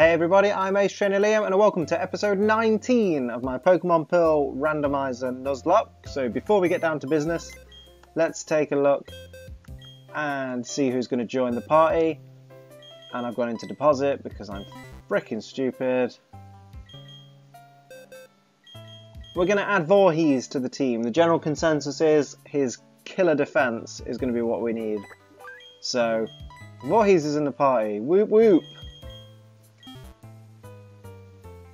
Hey everybody, I'm Ace Trainer Liam and welcome to episode 19 of my Pokemon Pearl Randomizer Nuzlocke. So before we get down to business, let's take a look and see who's going to join the party. And I've gone into deposit because I'm freaking stupid. We're going to add Voorhees to the team. The general consensus is his killer defense is going to be what we need. So Voorhees is in the party. Whoop whoop.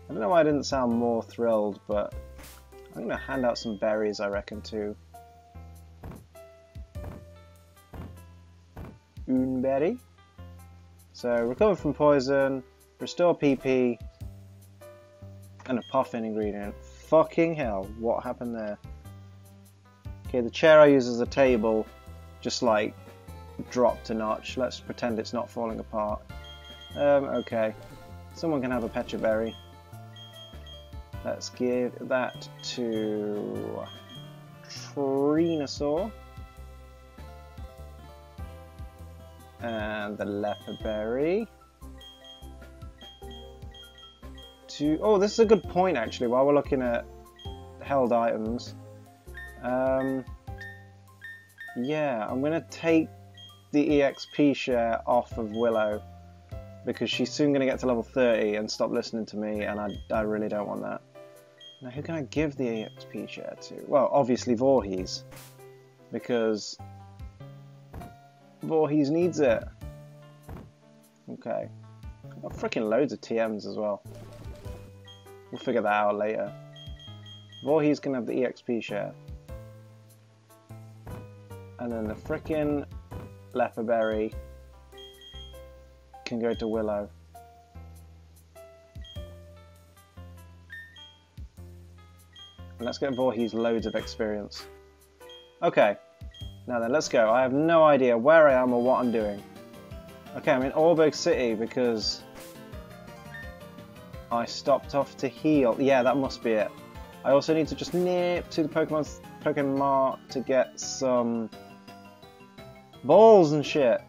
I don't know why I didn't sound more thrilled, but I'm going to hand out some berries, I reckon, too. Une berry. So, recover from poison, restore PP, and a puffin ingredient. Fucking hell, what happened there? Okay, the chair I use as a table just, like, dropped a notch. Let's pretend it's not falling apart. Okay. Someone can have a Petra berry. Let's give that to Trinosaur and the Leperberry. Oh, this is a good point actually. While we're looking at held items, yeah, I'm gonna take the EXP share off of Willow because she's soon gonna get to level 30 and stop listening to me, and I really don't want that. Now, who can I give the EXP share to? Well, obviously Voorhees, because Voorhees needs it. Okay. I've got freaking loads of TMs as well. We'll figure that out later. Voorhees can have the EXP share. And then the freaking Leperberry can go to Willow. Let's get Voorhees loads of experience. Okay, now then, let's go. I have no idea where I am or what I'm doing. Okay, I'm in Oreburgh City because I stopped off to heal. Yeah, that must be it. I also need to just nip to the Pokemon Mart to get some balls and shit.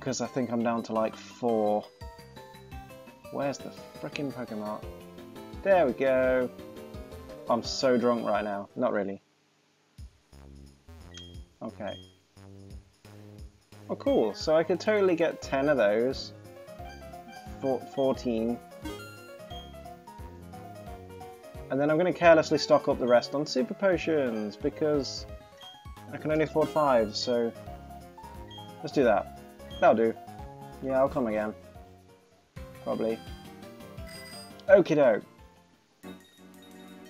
Because I think I'm down to like 4. Where's the frickin' Pokemon Mart? There we go. I'm so drunk right now. Not really. Okay. Oh, cool. So I could totally get 10 of those. 14. And then I'm going to carelessly stock up the rest on super potions because I can only afford 5. So let's do that. That'll do. Yeah, I'll come again. Probably. Okie doke.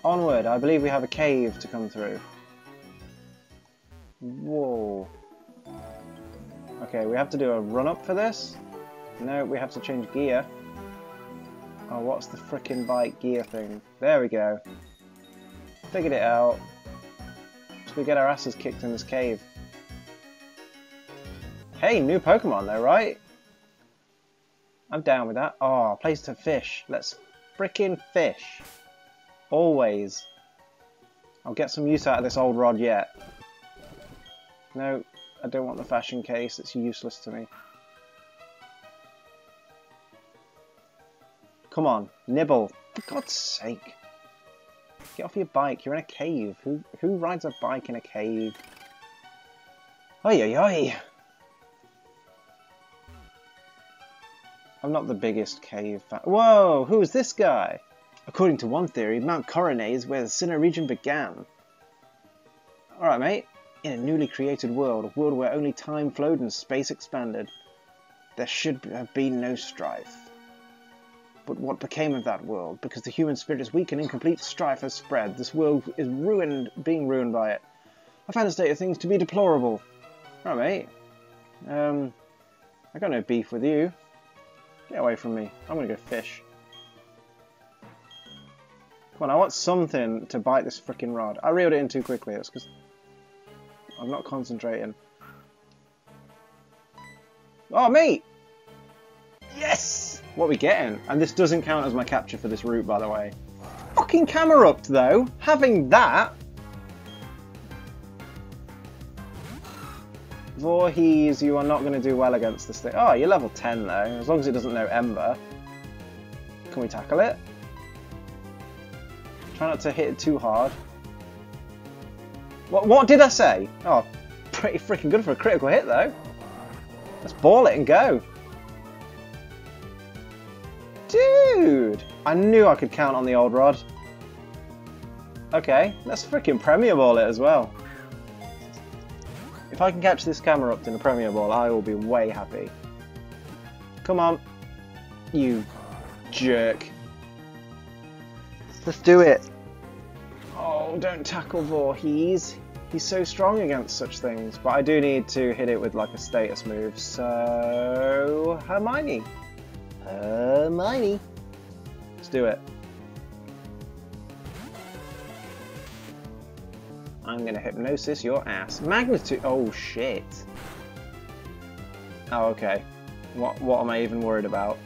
Onward, I believe we have a cave to come through. Whoa. Okay, we have to do a run-up for this? No, we have to change gear. Oh, what's the frickin' bike gear thing? There we go. Figured it out. So we get our asses kicked in this cave. Hey, new Pokemon though, right? I'm down with that. Oh, place to fish. Let's frickin' fish. Always. I'll get some use out of this old rod yet. No, I don't want the fashion case. It's useless to me. Come on, nibble. For God's sake. Get off your bike. You're in a cave. Who rides a bike in a cave? Oi, oi, oi. I'm not the biggest cave fan. Whoa, who is this guy? According to one theory, Mount Coronet is where the Sinnoh region began. Alright, mate. In a newly created world, a world where only time flowed and space expanded, there should have been no strife. But what became of that world? Because the human spirit is weak and incomplete, strife has spread. This world is being ruined by it. I found the state of things to be deplorable. Alright, mate. I got no beef with you. Get away from me. I'm gonna go fish. Come on, I want something to bite this frickin' rod. I reeled it in too quickly. It's because I'm not concentrating. Oh, mate! Yes! What are we getting? And this doesn't count as my capture for this route, by the way. Fucking Camerupt, though! Having that! Voorhees, you are not going to do well against this thing. Oh, you're level 10 though, as long as it doesn't know Ember. Can we tackle it? Try not to hit it too hard. What did I say? Oh, pretty freaking good for a critical hit though. Let's ball it and go. Dude! I knew I could count on the old rod. Okay, let's freaking Premier Ball it as well. If I can catch this Camerupt in a Premier Ball, I will be way happy. Come on, you jerk. Let's do it. Oh, don't tackle Voorhees. He's so strong against such things, but I do need to hit it with like a status move, so... Hermione. Hermione. Let's do it. I'm going to hypnosis your ass. Magnitude. Oh, shit. Oh, okay. What am I even worried about?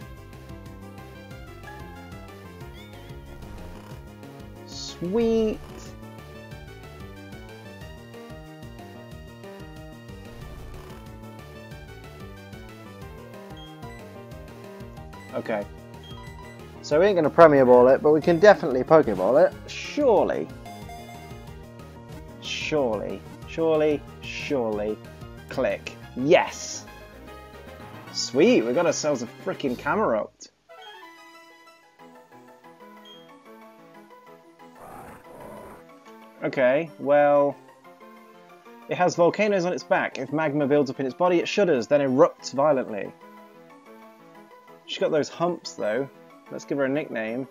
Sweet. Okay. So we ain't going to Premier Ball it, but we can definitely Pokeball it. Surely. Surely, surely, surely. Click. Yes! Sweet, we got ourselves a freaking Camerupt. Okay, well... It has volcanoes on its back. If magma builds up in its body, it shudders, then erupts violently. She's got those humps, though. Let's give her a nickname.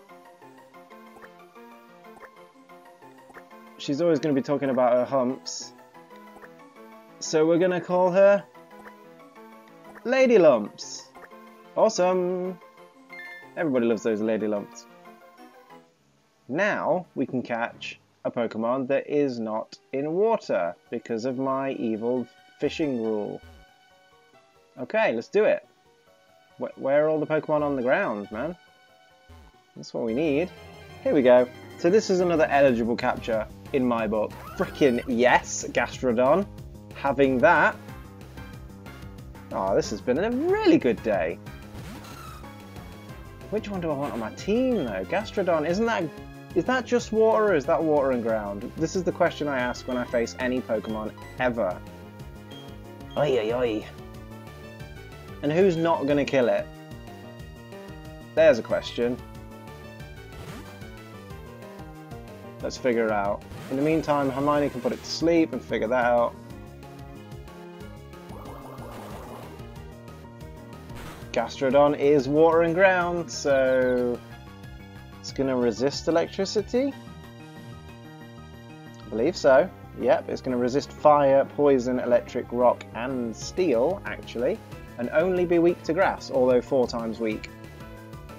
She's always going to be talking about her humps. So we're going to call her... Lady Lumps. Awesome! Everybody loves those Lady Lumps. Now we can catch a Pokemon that is not in water because of my evil fishing rule. Okay, let's do it. Where are all the Pokemon on the ground, man? That's what we need. Here we go. So this is another eligible capture in my book. Frickin' yes, Gastrodon. Having that. Oh, this has been a really good day. Which one do I want on my team though? Gastrodon, is that just water or is that water and ground? This is the question I ask when I face any Pokemon ever. Oi oi oi. And who's not gonna kill it? There's a question. Let's figure it out. In the meantime, Hermione can put it to sleep and figure that out. Gastrodon is water and ground, so it's going to resist electricity? I believe so. Yep, it's going to resist fire, poison, electric, rock, and steel, actually, and only be weak to grass, although 4 times weak.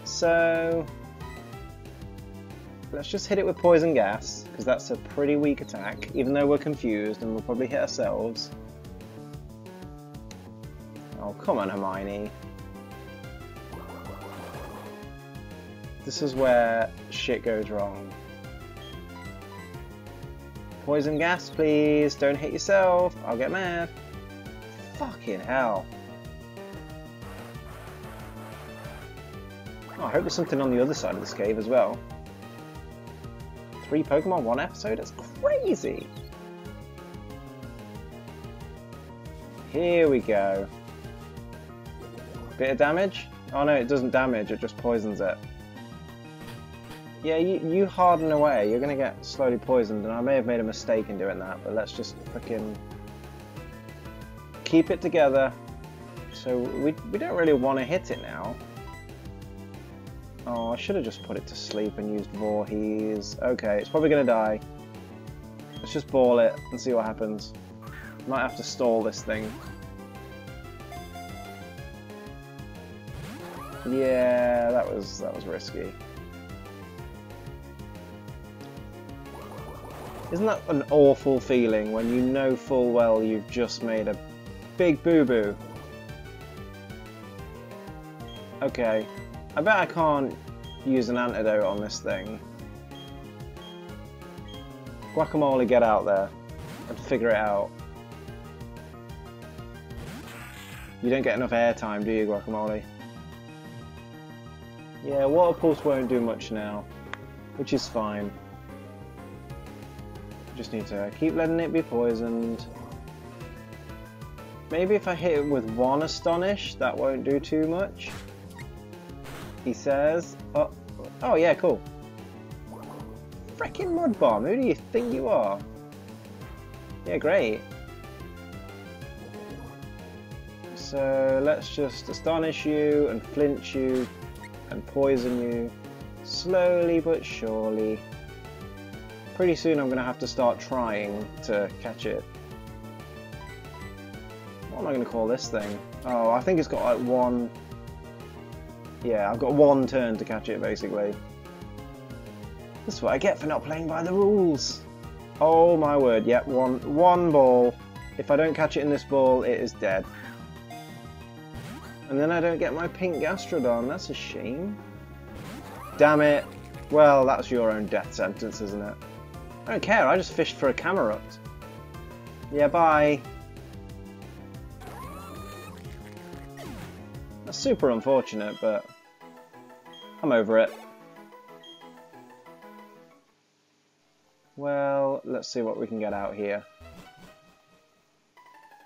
So... let's just hit it with poison gas, because that's a pretty weak attack, even though we're confused and we'll probably hit ourselves. Oh, come on, Hermione. This is where shit goes wrong. Poison gas, please. Don't hit yourself. I'll get mad. Fucking hell. Oh, I hope there's something on the other side of this cave as well. 3 Pokemon, 1 episode? That's crazy! Here we go. Bit of damage? Oh no, it doesn't damage, it just poisons it. Yeah, you harden away, you're gonna get slowly poisoned, and I may have made a mistake in doing that, but let's just frickin' keep it together. So we don't really want to hit it now. Oh, I should have just put it to sleep and used Voorhees. Okay, it's probably going to die. Let's just ball it and see what happens. Might have to stall this thing. Yeah, that was risky. Isn't that an awful feeling when you know full well you've just made a big boo-boo? Okay. I bet I can't use an antidote on this thing. Guacamole, get out there and figure it out. You don't get enough air time, do you, Guacamole? Yeah, Water Pulse won't do much now, which is fine. Just need to keep letting it be poisoned. Maybe if I hit it with one Astonish, that won't do too much. He says, oh yeah, cool. Freaking Mud Bomb, who do you think you are? Yeah, great. So let's just Astonish you and flinch you and poison you, slowly but surely. Pretty soon I'm going to have to start trying to catch it. What am I going to call this thing? Oh, I think it's got like one... Yeah, I've got one turn to catch it, basically. That's what I get for not playing by the rules. Oh my word, yep, one ball. If I don't catch it in this ball, it is dead. And then I don't get my pink Gastrodon, that's a shame. Damn it. Well, that's your own death sentence, isn't it? I don't care, I just fished for a Camerupt. Yeah, bye. That's super unfortunate, but I'm over it. Well, let's see what we can get out here.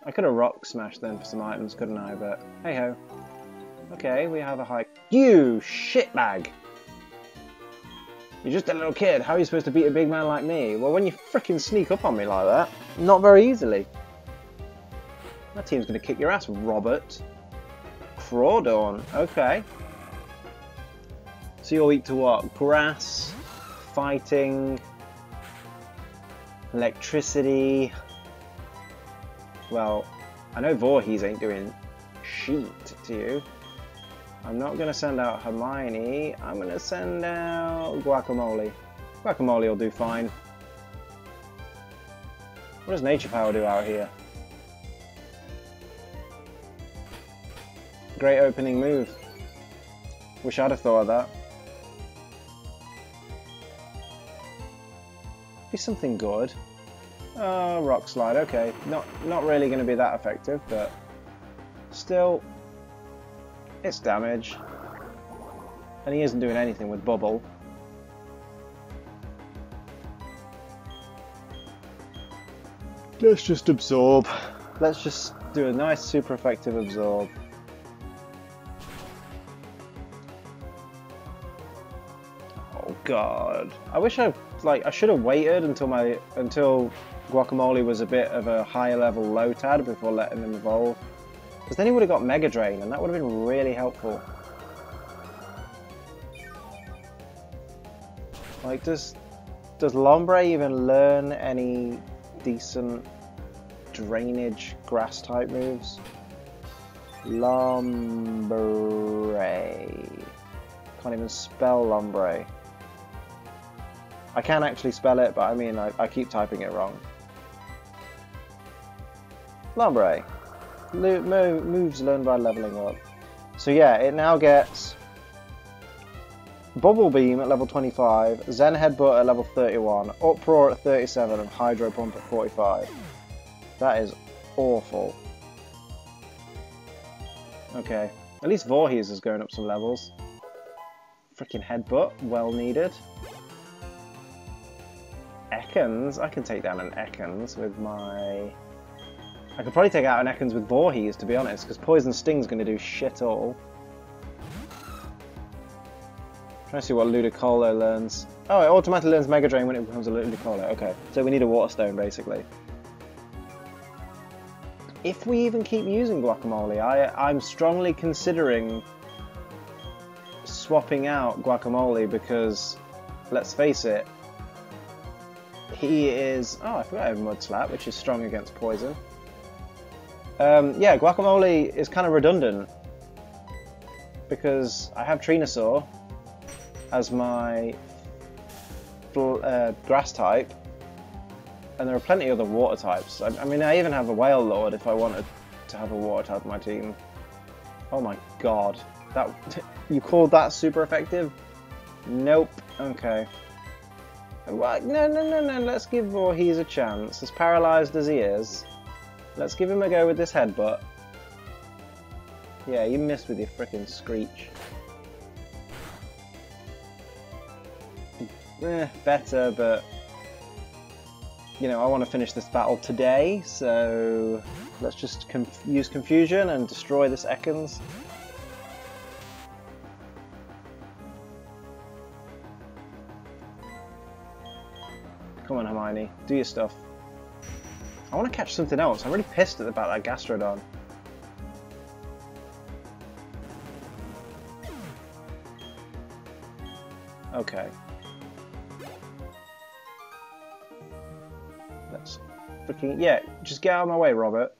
I could have rock smashed then for some items, couldn't I? But hey ho. Okay, we have a hike. You shitbag! You're just a little kid. How are you supposed to beat a big man like me? Well, when you frickin' sneak up on me like that, not very easily. My team's gonna kick your ass, Robert. Crawdorn. Okay. So you'll eat to what? Grass, fighting, electricity. Well, I know Voorhees ain't doing shit to you. I'm not going to send out Hermione, I'm going to send out Guacamole. Guacamole will do fine. What does Nature Power do out here? Great opening move. Wish I'd have thought of that. Be something good. Oh, Rock Slide, okay. Not really going to be that effective, but still, it's damage. And he isn't doing anything with Bubble. Let's just absorb. Let's just do a nice super effective absorb. Oh god. I wish I should have waited until Guacamole was a bit of a higher level Lotad before letting him evolve. Because then he would have got Mega Drain, and that would have been really helpful. Like, does Lombre even learn any decent drainage grass type moves? Lombre. Can't even spell Lombre. I can actually spell it, but I mean, I keep typing it wrong. Lombre. Moves learned by leveling up. So yeah, it now gets Bubble Beam at level 25, Zen Headbutt at level 31, Uproar at 37, and Hydro Pump at 45. That is awful. Okay, at least Voorhees is going up some levels. Freaking Headbutt, well needed. Ekans, I can take down an Ekans with my... I could probably take out an Ekans with Voorhees, to be honest, because Poison Sting's going to do shit all. I'm trying to see what Ludicolo learns. Oh, it automatically learns Mega Drain when it becomes a Ludicolo. Okay, so we need a Water Stone, basically. If we even keep using Guacamole, I'm strongly considering swapping out Guacamole because, let's face it, he is... Oh, I forgot I have Mud Slap, which is strong against Poison. Yeah, Guacamole is kind of redundant because I have Trinosaur as my grass type, and there are plenty other water types. I mean, I even have a Wailord if I wanted to have a water type on my team. Oh my god, that you called that super effective? Nope. Okay. Well, no. Let's give Voorhees a chance. As paralysed as he is. Let's give him a go with this headbutt. Yeah, you missed with your frickin' Screech. Better, but... You know, I want to finish this battle today, so... Let's just use Confusion and destroy this Ekans. Come on, Hermione. Do your stuff. I want to catch something else. I'm really pissed about that Gastrodon. Okay. That's freaking... Yeah, just get out of my way, Robert.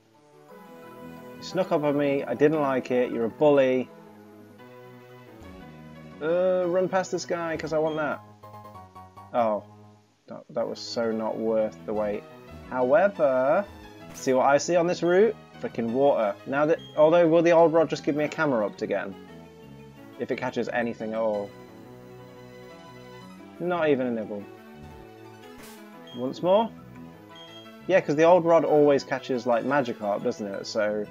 You snuck up on me. I didn't like it. You're a bully. Run past this guy, because I want that. Oh. That was so not worth the wait. However, see what I see on this route? Freaking water. Now that, although, will the old rod just give me a Camerupt again? If it catches anything at all. Not even a nibble. Once more? Yeah, because the old rod always catches like Magikarp, doesn't it? So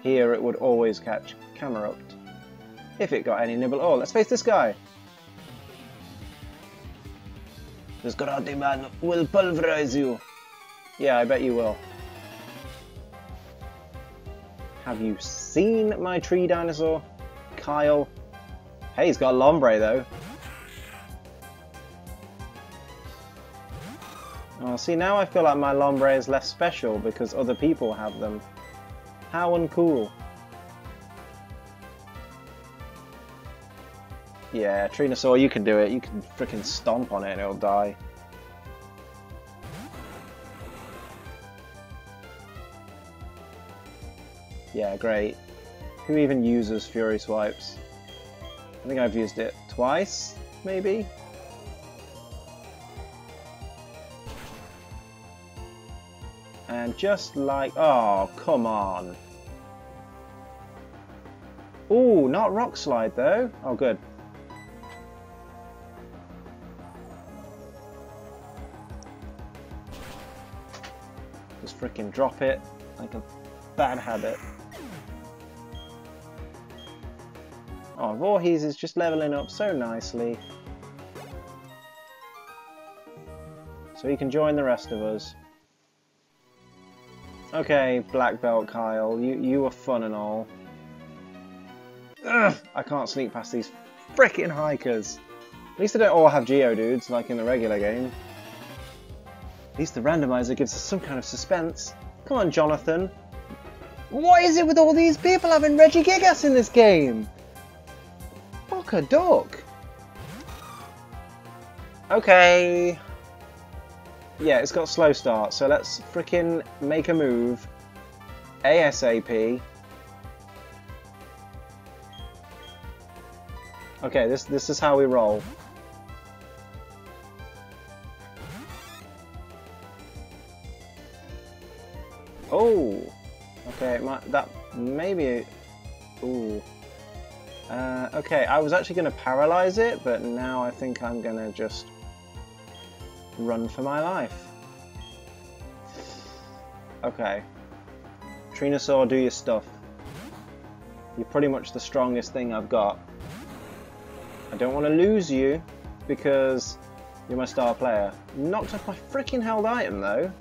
here it would always catch Camerupt. If it got any nibble at all. Let's face this guy. This karate man will pulverize you. Yeah, I bet you will. Have you seen my tree dinosaur, Kyle? Hey, he's got Lombre though. Oh, see, now I feel like my Lombre is less special because other people have them. How uncool. Yeah, Trinosaur, you can do it. You can frickin' stomp on it and it'll die. Yeah, great. Who even uses Fury Swipes? I think I've used it twice, maybe? And just like... Oh, come on. Ooh, not Rock Slide, though. Oh, good. Just frickin' drop it like a bad habit. Oh, Voorhees is just leveling up so nicely. So he can join the rest of us. Okay, Black Belt Kyle, you were fun and all. Ugh, I can't sneak past these frickin' hikers. At least they don't all have Geodudes like in the regular game. At least the randomizer gives us some kind of suspense. Come on, Jonathan. What is it with all these people having Regigigas in this game? Fuck a duck. Okay. Yeah, it's got slow start, so let's frickin' make a move. ASAP. Okay, this is how we roll. Oh, okay, that maybe. Ooh. Okay, I was actually going to paralyze it, but now I think I'm going to just run for my life. Okay. Trinosaur, do your stuff. You're pretty much the strongest thing I've got. I don't want to lose you because you're my star player. Knocked off my freaking held item, though.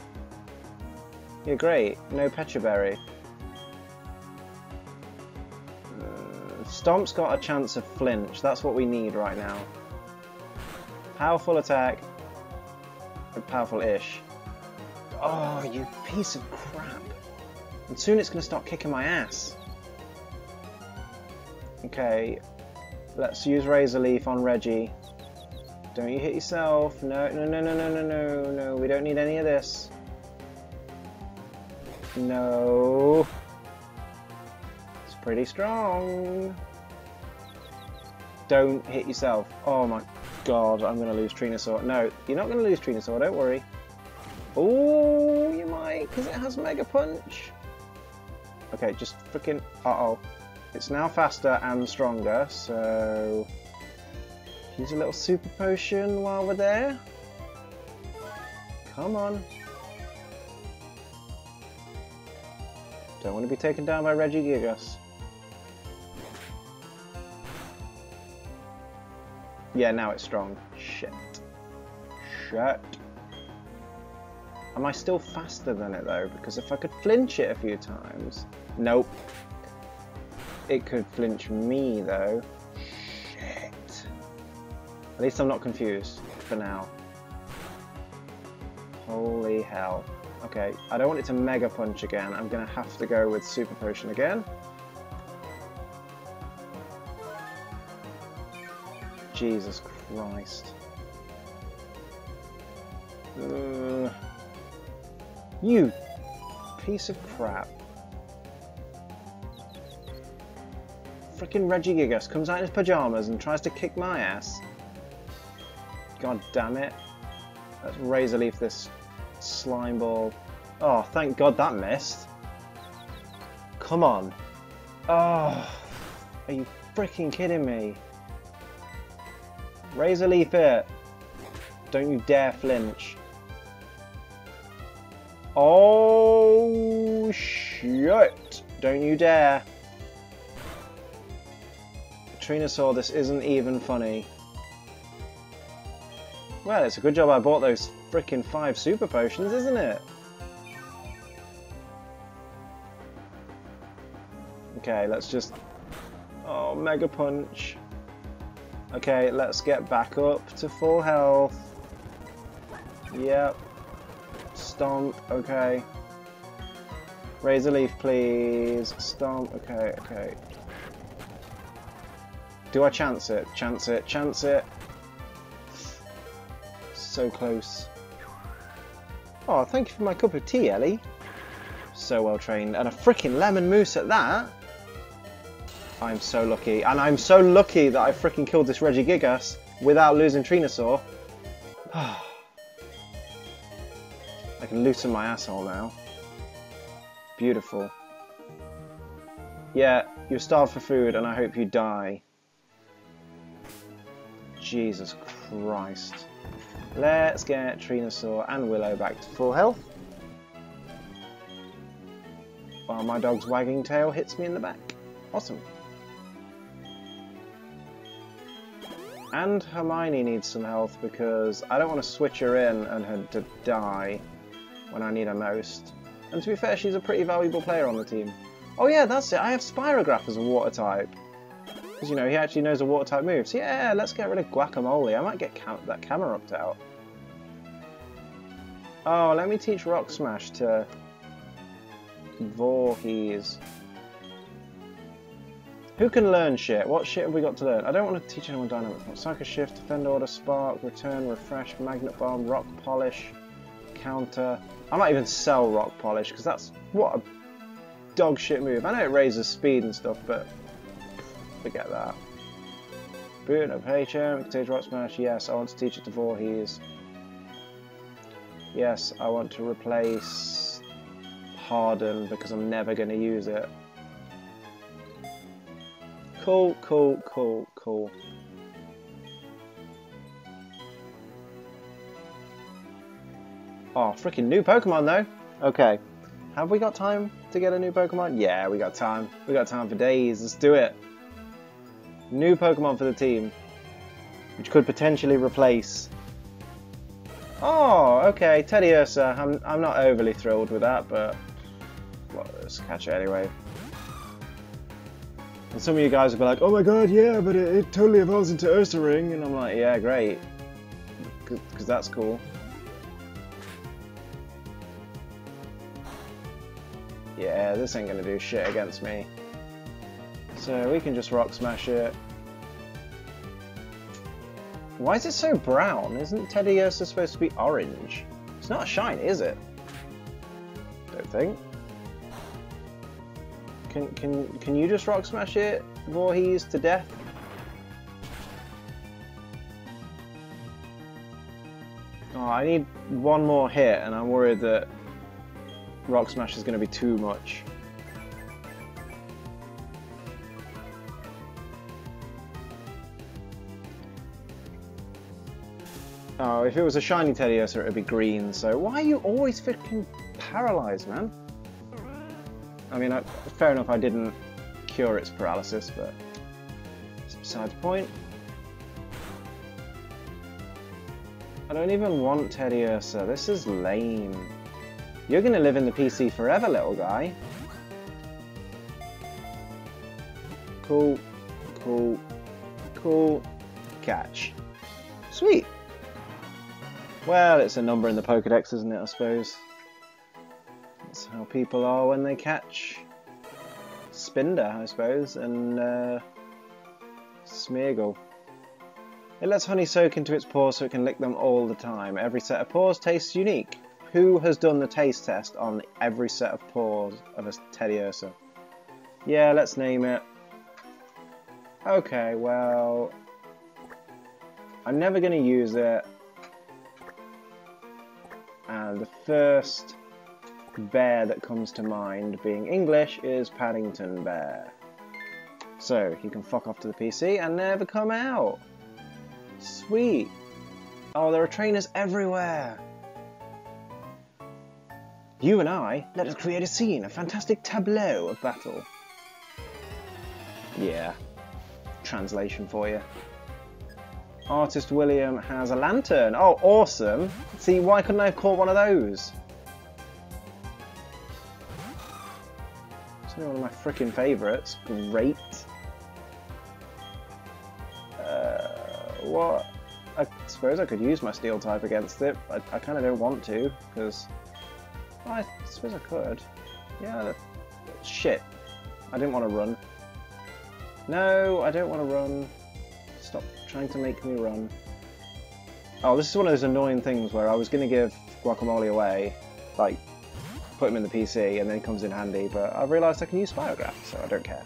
You're great. No Petra Berry. Stomp's got a chance of flinch. That's what we need right now. Powerful attack. Powerful-ish. Oh, you piece of crap. And soon it's going to start kicking my ass. Okay. Let's use Razor Leaf on Reggie. Don't you hit yourself. No, no, no, no, no, no, no, no. We don't need any of this. No. It's pretty strong. Don't hit yourself. Oh my god, I'm going to lose Trinosaur. No, you're not going to lose Trinosaur, don't worry. Oh, you might, because it has Mega Punch. Okay, just freaking... Uh-oh. It's now faster and stronger, so... Use a little Super Potion while we're there. Come on. Don't want to be taken down by Regigigas. Yeah, now it's strong. Shit. Shit. Am I still faster than it though? Because if I could flinch it a few times... Nope. It could flinch me though. Shit. At least I'm not confused for now. Holy hell. Okay, I don't want it to Mega Punch again. I'm going to have to go with Super Potion again. Jesus Christ. You piece of crap. Frickin' Regigigas comes out in his pajamas and tries to kick my ass. God damn it. Let's Razor Leaf this slime ball. Oh, thank God that missed. Come on. Oh, are you frickin' kidding me? Razor Leaf it. Don't you dare flinch. Oh, shit. Don't you dare. Trinosaur, this isn't even funny. Well, it's a good job I bought those frickin' 5 super potions, isn't it? Okay, let's just... Oh, Mega Punch. Okay, let's get back up to full health. Yep. Stomp, okay. Razor Leaf, please. Stomp, okay, okay. Do I chance it? Chance it, chance it. So close. Oh, thank you for my cup of tea, Ellie. So well trained. And a frickin' lemon mousse at that. I'm so lucky. And I'm so lucky that I frickin' killed this Regigigas without losing Trinosaur. I can loosen my asshole now. Beautiful. Yeah, you're starved for food and I hope you die. Jesus Christ. Let's get Trinosaur and Willow back to full health. While my dog's wagging tail hits me in the back. Awesome. And Hermione needs some health because I don't want to switch her in and her to die when I need her most. And to be fair, she's a pretty valuable player on the team. Oh yeah, that's it. I have Spirograph as a water type. Because, you know, he actually knows a water type move. So yeah, let's get rid of Guacamole. I might get that Camerupt out. Oh, let me teach Rock Smash to Voorhees. Who can learn shit? What shit have we got to learn? I don't want to teach anyone dynamics. Psycho Shift, Defend Order, Spark, Return, Refresh, Magnet Bomb, Rock Polish, Counter. I might even sell Rock Polish because that's what a dog shit move. I know it raises speed and stuff, but... Forget that. Boot up HM, Stage Rock Smash, yes, I want to teach it to Voorhees. Yes, I want to replace Harden because I'm never going to use it. Cool, cool, cool, cool. Oh, freaking new Pokemon though. Okay, have we got time to get a new Pokemon? Yeah, we got time. We got time for days, let's do it. New Pokemon for the team, which could potentially replace... Oh, okay, Teddiursa. I'm not overly thrilled with that, but... Well, let's catch it anyway. And some of you guys will be like, oh my god, yeah, but it totally evolves into Ursaring, and I'm like, yeah, great. Because that's cool. Yeah, this ain't gonna do shit against me. So we can just Rock Smash it. Why is it so brown? Isn't Teddiursa supposed to be orange? It's not a shiny, is it? Don't think. Can you just Rock Smash it, Voorhees, to death? Oh, I need one more hit and I'm worried that Rock Smash is going to be too much. Oh, if it was a shiny Teddiursa, it would be green, so why are you always freaking paralysed, man? I mean, fair enough I didn't cure its paralysis, but it's beside the point. I don't even want Teddiursa. This is lame. You're gonna live in the PC forever, little guy. Cool. Cool. Cool. Catch. Sweet. Well, it's a number in the Pokedex, isn't it, I suppose? That's how people are when they catch Spinda, I suppose, and Smeargle. It lets honey soak into its paws so it can lick them all the time. Every set of paws tastes unique. Who has done the taste test on every set of paws of a Teddiursa? Yeah, let's name it. Okay, well, I'm never going to use it. And the first bear that comes to mind, being English, is Paddington Bear. So he can fuck off to the PC and never come out. Sweet. Oh, there are trainers everywhere. You and I, let us create a scene, a fantastic tableau of battle. Yeah. Translation for you. Artist William has a lantern. Oh, awesome. See, why couldn't I have caught one of those? It's one of my frickin' favourites. Great. What? I suppose I could use my steel type against it. I kind of don't want to, because... Well, I suppose I could. Yeah, shit. I didn't want to run. No, I don't want to run. Stop trying to make me run. Oh, this is one of those annoying things where I was going to give Guacamole away, like, put him in the PC, and then it comes in handy, but I've realised I can use Spirograph, so I don't care.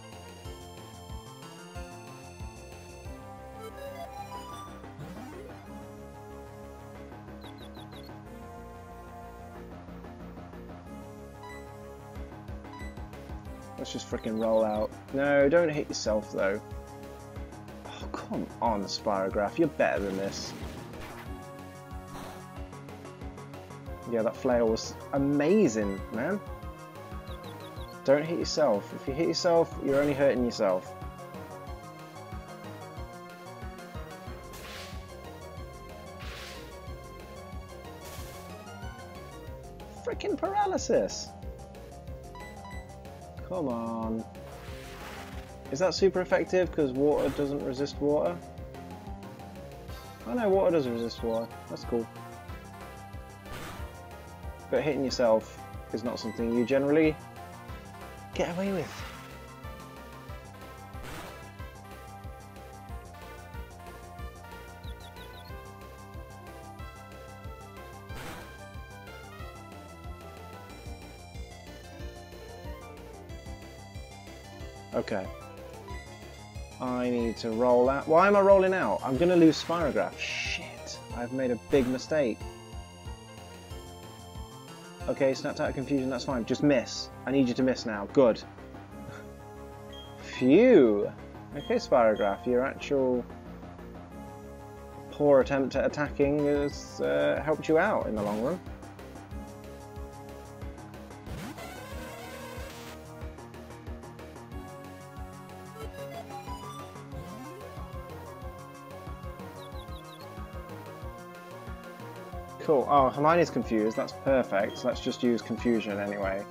Let's just frickin' roll out. No, don't hit yourself, though. Come on, Spirograph, you're better than this. Yeah, that flail was amazing, man. Don't hit yourself. If you hit yourself, you're only hurting yourself. Frickin' paralysis! Come on. Is that super effective because water doesn't resist water? Oh no, water does resist water. That's cool. But hitting yourself is not something you generally get away with. Okay. I need to roll out. Why am I rolling out? I'm going to lose Spirograph. Shit. I've made a big mistake. Okay, snapped out of confusion. That's fine. Just miss. I need you to miss now. Good. Phew. Okay, Spirograph. Your actual poor attempt at attacking has helped you out in the long run. Cool. Oh, Hermione's confused. That's perfect. So let's just use confusion anyway.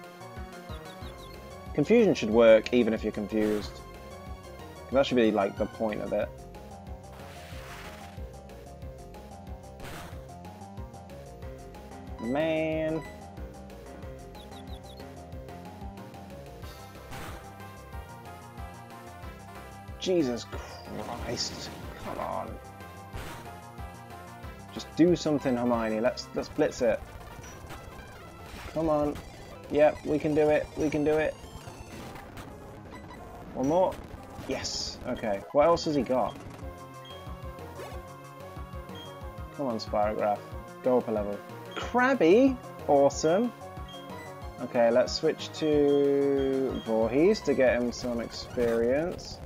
Confusion should work even if you're confused. That should be like the point of it. Man. Jesus Christ. Come on. Just do something, Hermione. Let's blitz it. Come on. Yep, we can do it. We can do it. One more. Yes. Okay. What else has he got? Come on, Spirograph. Go up a level. Krabby. Awesome. Okay, let's switch to Voorhees to get him some experience.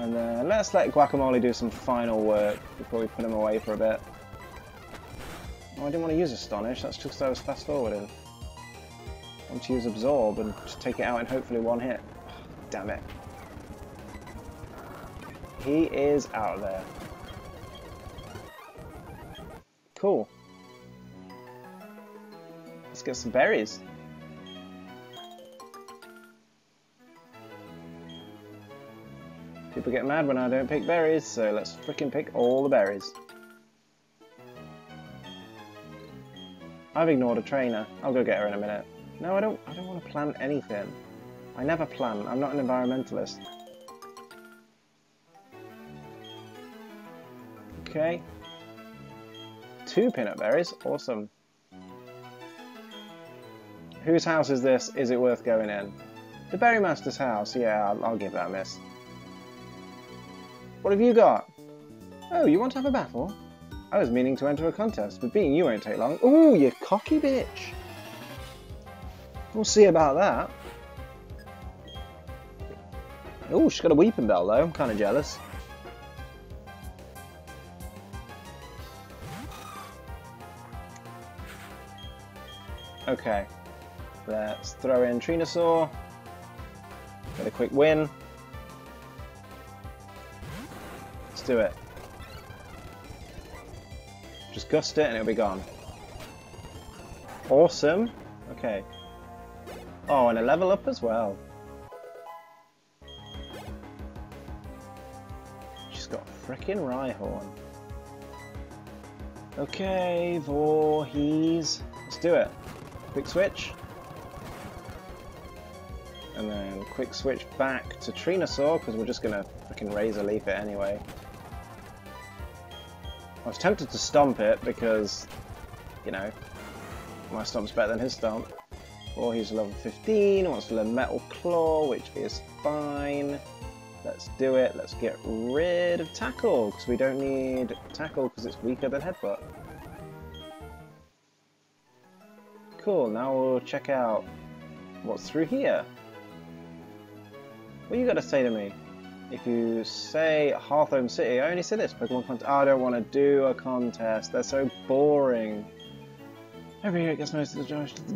And then let's let Guacamole do some final work before we put him away for a bit. Oh, I didn't want to use Astonish, that's just I was fast forwarding. I want to use Absorb and just take it out in hopefully one hit. Oh, damn it. He is out of there. Cool. Let's get some berries. People get mad when I don't pick berries, so let's frickin' pick all the berries. I've ignored a trainer. I'll go get her in a minute. No, I don't want to plant anything. I never plan. I'm not an environmentalist. Okay. 2 peanut berries. Awesome. Whose house is this? Is it worth going in? The Berrymaster's house. Yeah, I'll give that a miss. What have you got? Oh, you want to have a battle? I was meaning to enter a contest, but being you won't take long. Ooh, you cocky bitch. We'll see about that. Ooh, she's got a weeping bell though. I'm kind of jealous. Okay. Let's throw in Trinosaur. Get a quick win. Let's do it. Just gust it and it'll be gone. Awesome. Okay. Oh, and a level up as well. She's got a frickin' Rhyhorn. Okay, Voorhees. Let's do it. Quick switch. And then quick switch back to Trinosaur, because we're just going to frickin' Razor Leaf it anyway. I was tempted to stomp it, because, you know, my stomp's better than his stomp. Or he's level 15, wants to learn Metal Claw, which is fine. Let's do it. Let's get rid of Tackle, because we don't need Tackle, because it's weaker than Headbutt. Cool, now we'll check out what's through here. What you got to say to me? If you say Hearthome City, I only see this Pokemon contest. I don't want to do a contest, they're so boring. Every year it gets most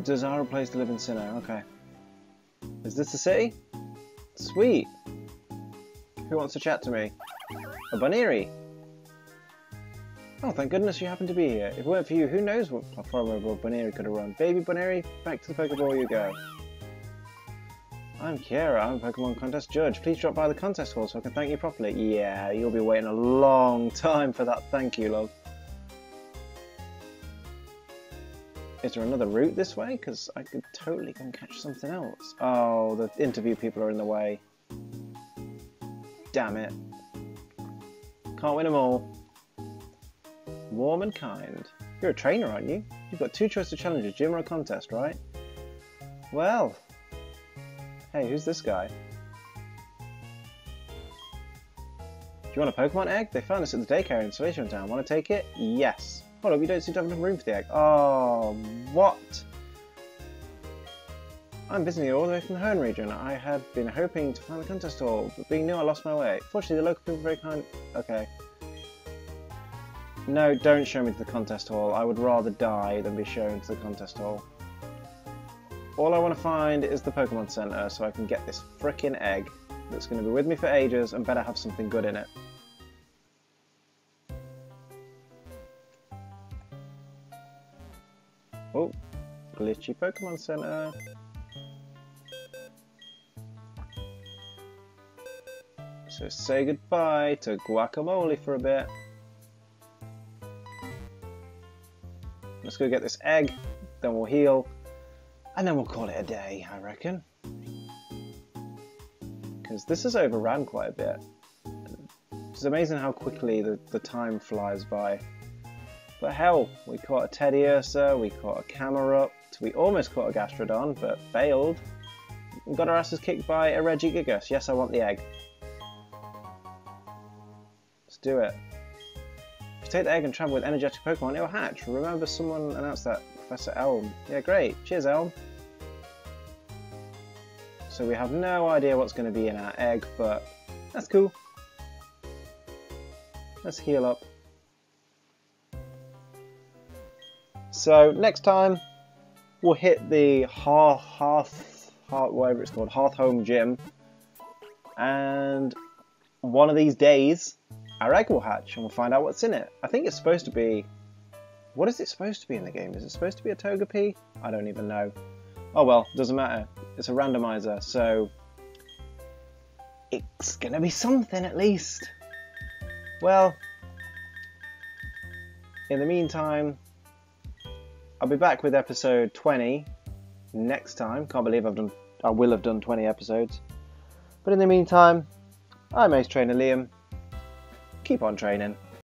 desirable place to live in Sinnoh. Okay. Is this the city? Sweet. Who wants to chat to me? A Buneary. Oh, thank goodness you happen to be here. If it weren't for you, who knows what far away Buneary could have run. Baby Buneary, back to the Pokeball you go. I'm Kiara. I'm a Pokemon contest judge. Please drop by the contest hall so I can thank you properly. Yeah, you'll be waiting a long time for that thank you, love. Is there another route this way? Because I could totally go and catch something else. Oh, the interview people are in the way. Damn it. Can't win them all. Warm and kind. You're a trainer, aren't you? You've got 2 choices to challenge, a gym or a contest, right? Well. Hey, who's this guy? Do you want a Pokemon egg? They found us at the daycare in Salvation Town. Want to take it? Yes. Hold up, you don't seem to have enough room for the egg. Oh, what? I'm visiting all the way from the Hone region. I had been hoping to find the contest hall, but being new, I lost my way. Fortunately, the local people are very kind. Okay. No, don't show me to the contest hall. I would rather die than be shown to the contest hall. All I want to find is the Pokemon Center, so I can get this frickin' egg that's going to be with me for ages and better have something good in it. Oh, glitchy Pokemon Center. So say goodbye to Guacamole for a bit. Let's go get this egg, then we'll heal, and then we'll call it a day, I reckon. Because this has overran quite a bit. It's amazing how quickly the time flies by. But hell, we caught a Teddiursa, we caught a Camerupt, we almost caught a Gastrodon, but failed. We got our asses kicked by a Regigigas. Yes, I want the egg. Let's do it. If you take the egg and travel with energetic Pokemon, it'll hatch. Remember, someone announced that, Professor Elm. Yeah, great. Cheers, Elm. So we have no idea what's going to be in our egg, but that's cool. Let's heal up. So next time we'll hit the Hearth, whatever it's called, Hearthome Gym, and one of these days, our egg will hatch and we'll find out what's in it. I think it's supposed to be... What is it supposed to be in the game? Is it supposed to be a Togepi? I don't even know. Oh well, doesn't matter. It's a randomizer, so... It's gonna be something at least. Well... In the meantime, I'll be back with episode 20 next time. Can't believe I will have done 20 episodes. But in the meantime, I'm Ace Trainer Liam. Keep on training.